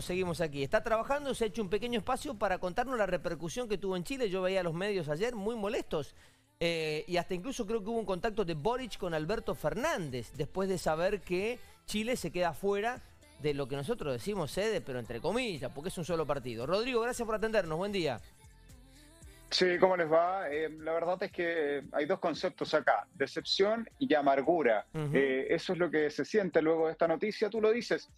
Seguimos aquí. Está trabajando, se ha hecho un pequeño espacio para contarnos la repercusión que tuvo en Chile. Yo veía a los medios ayer muy molestos y hasta incluso creo que hubo un contacto de Boric con Alberto Fernández después de saber que Chile se queda fuera de lo que nosotros decimos sede, pero entre comillas, porque es un solo partido. Rodrigo, gracias por atendernos. Buen día. Sí, ¿cómo les va? La verdad es que hay dos conceptos acá, decepción y amargura. Eso es lo que se siente luego de esta noticia. Tú lo dices.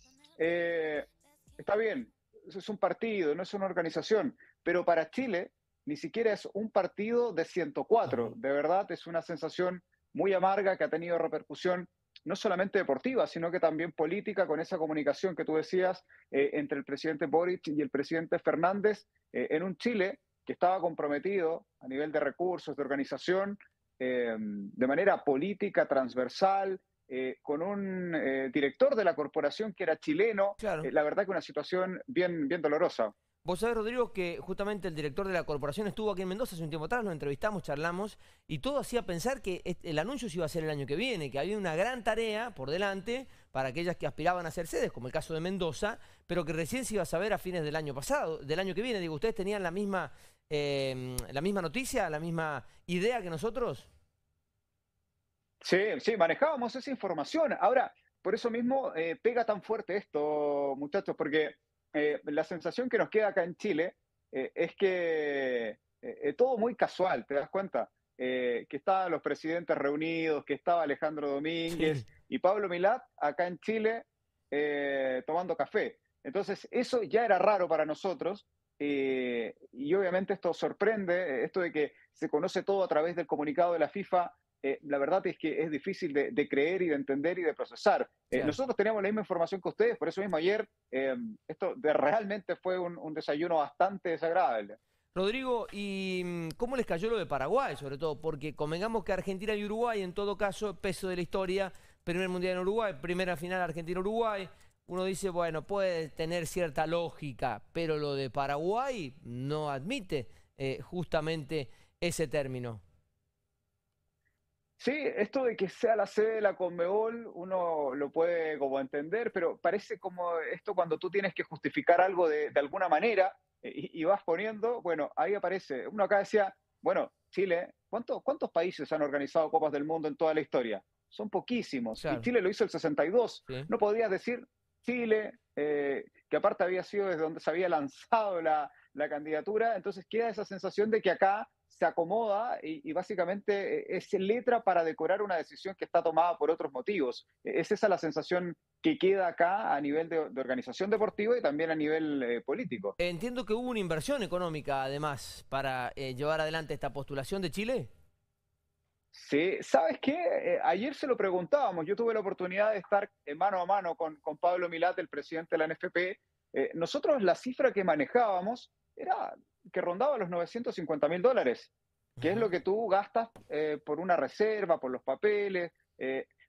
Está bien, es un partido, no es una organización, pero para Chile ni siquiera es un partido de 104. De verdad, es una sensación muy amarga que ha tenido repercusión no solamente deportiva, sino que también política, con esa comunicación que tú decías entre el presidente Boric y el presidente Fernández, en un Chile que estaba comprometido a nivel de recursos, de organización, de manera política, transversal, con un director de la corporación que era chileno. Claro. La verdad que una situación bien dolorosa. Vos sabés, Rodrigo, que justamente el director de la corporación estuvo aquí en Mendoza hace un tiempo atrás, nos entrevistamos, charlamos, y todo hacía pensar que el anuncio se iba a hacer el año que viene, que había una gran tarea por delante para aquellas que aspiraban a ser sedes, como el caso de Mendoza, pero que recién se iba a saber a fines del año pasado, del año que viene. Digo, ¿ustedes tenían la misma noticia, la misma idea que nosotros? Sí, manejábamos esa información. Ahora, por eso mismo pega tan fuerte esto, muchachos, porque la sensación que nos queda acá en Chile es que todo muy casual, ¿te das cuenta? Que estaban los presidentes reunidos, que estaba Alejandro Domínguez y Pablo Milad acá en Chile tomando café. Entonces, eso ya era raro para nosotros. Y obviamente esto sorprende, esto de que se conoce todo a través del comunicado de la FIFA. La verdad es que es difícil de creer y de entender y de procesar. Nosotros teníamos la misma información que ustedes, por eso mismo ayer esto realmente fue un desayuno bastante desagradable. Rodrigo, ¿y cómo les cayó lo de Paraguay, sobre todo? Porque convengamos que Argentina y Uruguay, en todo caso, peso de la historia, primer mundial en Uruguay, primera final Argentina-Uruguay. Uno dice, bueno, puede tener cierta lógica, pero lo de Paraguay no admite justamente ese término. Sí, esto de que sea la sede de la Conmebol, uno lo puede como entender, pero parece como esto cuando tú tienes que justificar algo de alguna manera y vas poniendo, bueno, ahí aparece. Uno acá decía, bueno, Chile, ¿cuántos países han organizado Copas del Mundo en toda la historia? Son poquísimos. Claro. Y Chile lo hizo el 62. ¿Sí? No podías decir Chile, que aparte había sido desde donde se había lanzado la candidatura, entonces queda esa sensación de que acá se acomoda y básicamente es letra para decorar una decisión que está tomada por otros motivos. Es esa la sensación que queda acá a nivel de organización deportiva y también a nivel político. Entiendo que hubo una inversión económica, además, para llevar adelante esta postulación de Chile. Sí, ¿sabes qué? Ayer se lo preguntábamos. Yo tuve la oportunidad de estar mano a mano con Pablo Milad, el presidente de la NFP. Nosotros la cifra que manejábamos era que rondaba los $950.000, que es lo que tú gastas por una reserva, por los papeles.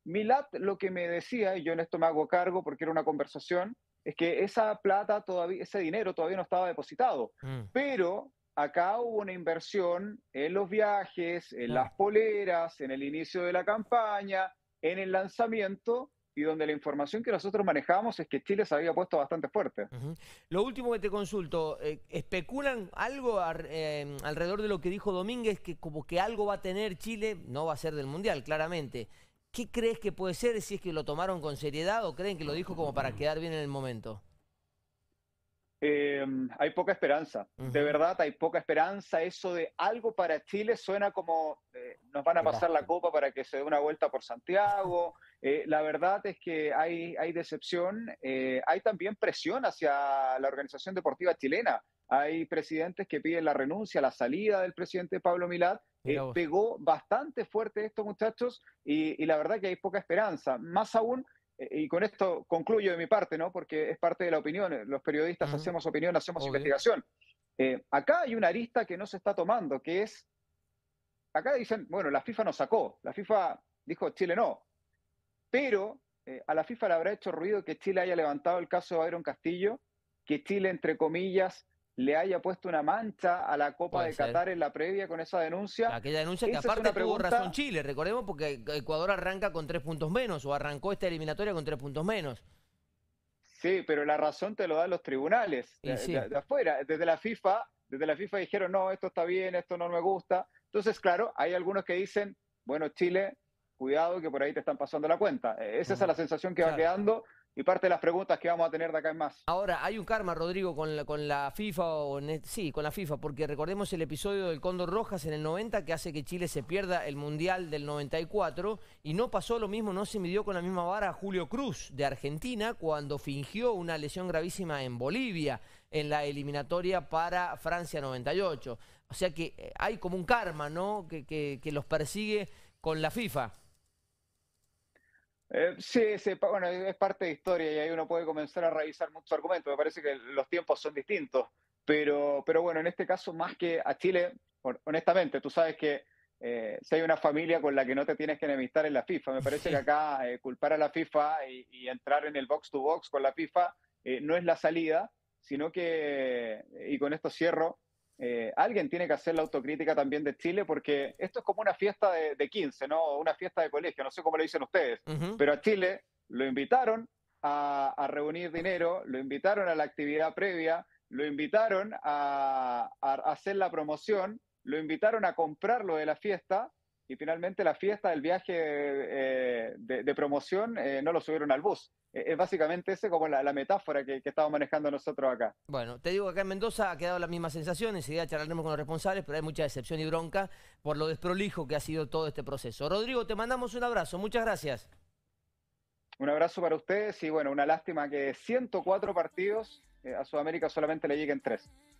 Milat lo que me decía, y yo en esto me hago cargo porque era una conversación, es que esa plata todavía, ese dinero todavía no estaba depositado. Pero acá hubo una inversión en los viajes, en las poleras, en el inicio de la campaña, en el lanzamiento, y donde la información que nosotros manejamos es que Chile se había puesto bastante fuerte. Lo último que te consulto, ¿especulan algo alrededor de lo que dijo Domínguez, que como que algo va a tener Chile, no va a ser del Mundial, claramente? ¿Qué crees que puede ser, si es que lo tomaron con seriedad o creen que lo dijo como para quedar bien en el momento? Hay poca esperanza, de verdad hay poca esperanza. Eso de algo para Chile suena como nos van a pasar la copa para que se dé una vuelta por Santiago. La verdad es que hay decepción, hay también presión hacia la organización deportiva chilena. Hay presidentes que piden la renuncia, la salida del presidente Pablo Milad. Pegó bastante fuerte esto, muchachos, y la verdad que hay poca esperanza, más aún. Y con esto concluyo de mi parte, ¿no? Porque es parte de la opinión. Los periodistas hacemos opinión, hacemos investigación. Acá hay una arista que no se está tomando, que es... Acá dicen, bueno, la FIFA nos sacó. La FIFA dijo, Chile no. Pero a la FIFA le habrá hecho ruido que Chile haya levantado el caso de Byron Castillo, que Chile, entre comillas, le haya puesto una mancha a la Copa de Qatar en la previa con esa denuncia. Aquella denuncia que aparte tuvo razón Chile, recordemos, porque Ecuador arranca con 3 puntos menos, o arrancó esta eliminatoria con 3 puntos menos. Sí, pero la razón te lo dan los tribunales de afuera. Desde la FIFA dijeron, no, esto está bien, esto no me gusta. Entonces, claro, hay algunos que dicen, bueno, Chile, cuidado que por ahí te están pasando la cuenta. Esa es la sensación que va quedando y parte de las preguntas que vamos a tener de acá en más. Ahora, hay un karma, Rodrigo, con la FIFA, con la FIFA, porque recordemos el episodio del Cóndor Rojas en el 90 que hace que Chile se pierda el Mundial del 94 y no pasó lo mismo, no se midió con la misma vara a Julio Cruz de Argentina cuando fingió una lesión gravísima en Bolivia en la eliminatoria para Francia 98. O sea que hay como un karma, ¿no?, que los persigue con la FIFA. Sí, bueno, es parte de historia y ahí uno puede comenzar a revisar muchos argumentos. Me parece que los tiempos son distintos, pero bueno, en este caso más que a Chile, honestamente, tú sabes que si hay una familia con la que no te tienes que enemistar en la FIFA, me parece que acá culpar a la FIFA y entrar en el box to box con la FIFA no es la salida, sino que, y con esto cierro, alguien tiene que hacer la autocrítica también de Chile, porque esto es como una fiesta de 15, ¿no? Una fiesta de colegio, no sé cómo le dicen ustedes, pero a Chile lo invitaron a reunir dinero, lo invitaron a la actividad previa, lo invitaron a hacer la promoción, lo invitaron a comprar lo de la fiesta y finalmente la fiesta del viaje de promoción no lo subieron al bus. Es básicamente esa como la metáfora que estamos manejando nosotros acá. Bueno, te digo que acá en Mendoza ha quedado las mismas sensaciones, enseguida charlaremos con los responsables, pero hay mucha decepción y bronca por lo desprolijo que ha sido todo este proceso. Rodrigo, te mandamos un abrazo, muchas gracias. Un abrazo para ustedes y bueno, una lástima que 104 partidos a Sudamérica solamente le lleguen 3.